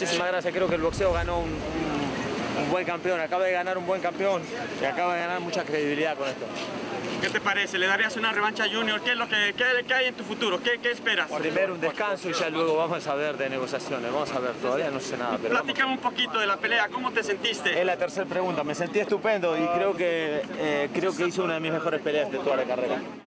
muchísimas gracias. Creo que el boxeo ganó un buen campeón, acaba de ganar un buen campeón y acaba de ganar mucha credibilidad con esto. ¿Qué te parece? ¿Le darías una revancha a Junior? ¿Qué es lo que qué hay en tu futuro? ¿Qué esperas? Primero un descanso y ya luego vamos a ver de negociaciones. Vamos a ver, todavía no sé nada. Platícame un poquito de la pelea. ¿Cómo te sentiste? Es la tercera pregunta. Me sentí estupendo y creo que hice una de mis mejores peleas de toda la carrera.